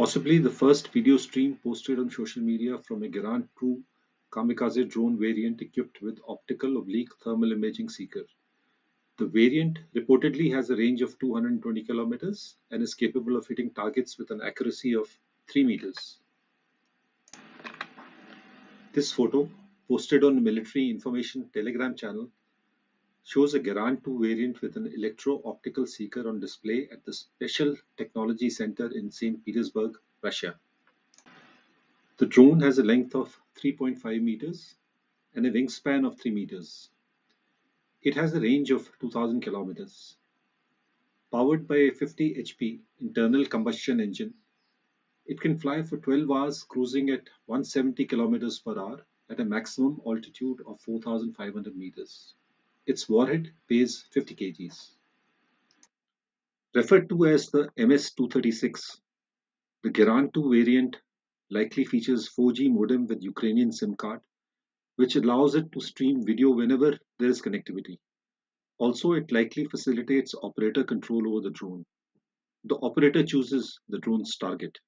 possibly the first video stream posted on social media from a Geran-2 kamikaze drone variant equipped with optical oblique thermal imaging seeker. The variant reportedly has a range of 220 kilometers and is capable of hitting targets with an accuracy of 3 meters. This photo, posted on the Military Information Telegram channel, shows a Geran-2 variant with an electro-optical seeker on display at the Special Technology Center in St. Petersburg, Russia. The drone has a length of 3.5 meters and a wingspan of 3 meters. It has a range of 2,000 kilometers. Powered by a 50 HP internal combustion engine, it can fly for 12 hours cruising at 170 kilometers per hour at a maximum altitude of 4,500 meters. Its warhead weighs 50 kgs. Referred to as the MS-236, the Geran-2 variant likely features 4G modem with Ukrainian SIM card, which allows it to stream video whenever there is connectivity. Also, it likely facilitates operator control over the drone. The operator chooses the drone's target.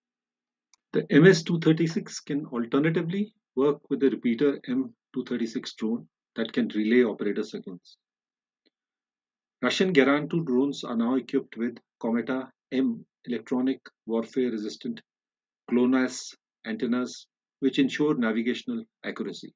The MS-236 can alternatively work with the repeater M-236 drone that can relay operator signals. Russian Geran-2 drones are now equipped with Cometa M electronic warfare resistant GLONASS antennas, which ensure navigational accuracy.